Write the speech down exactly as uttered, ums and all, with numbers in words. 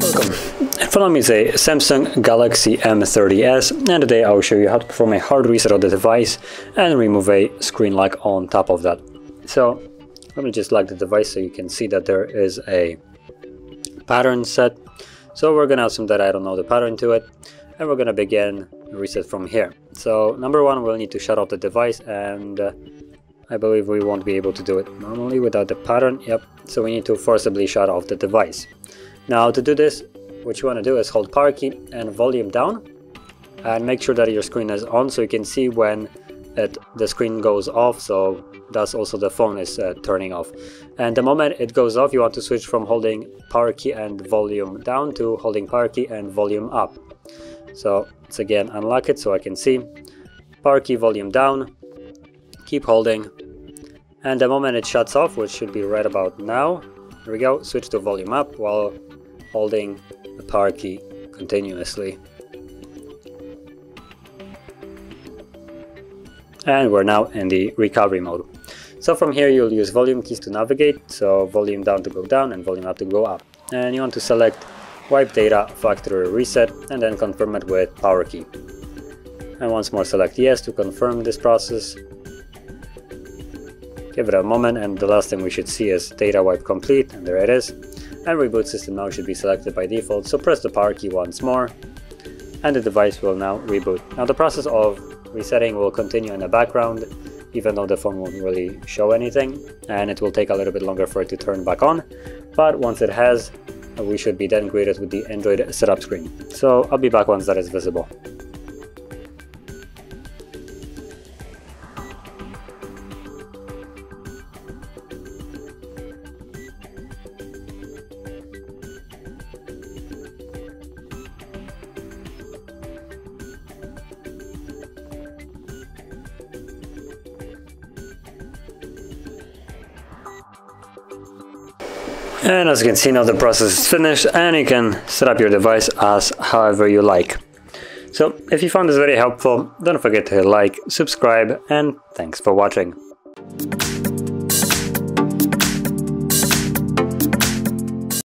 Welcome. In front of me is a Samsung Galaxy M thirty S, and today I will show you how to perform a hard reset of the device and remove a screen lock on top of that. So let me just lock the device so you can see that there is a pattern set. So we're gonna assume that I don't know the pattern to it, and we're gonna begin reset from here. So number one, we'll need to shut off the device, and uh, I believe we won't be able to do it normally without the pattern. Yep, so we need to forcibly shut off the device. Now to do this, what you want to do is hold power key and volume down, and make sure that your screen is on so you can see when it, the screen goes off. So that's also the phone is uh, turning off, and the moment it goes off you want to switch from holding power key and volume down to holding power key and volume up. So let's again unlock it so I can see. Power key, volume down, keep holding, and the moment it shuts off, which should be right about now, here we go, switch to volume up while holding the power key continuously, and we're now in the recovery mode. So from here you'll use volume keys to navigate, so volume down to go down and volume up to go up, and you want to select wipe data factory reset and then confirm it with power key, and once more select yes to confirm this process. Give it a moment, and the last thing we should see is data wipe complete, and there it is. And reboot system now should be selected by default, so press the power key once more and the device will now reboot. Now the process of resetting will continue in the background, even though the phone won't really show anything, and it will take a little bit longer for it to turn back on, but once it has, we should be then greeted with the Android setup screen. So I'll be back once that is visible. And as you can see, now the process is finished and you can set up your device as however you like. So if you found this very helpful, don't forget to hit like, subscribe, and thanks for watching.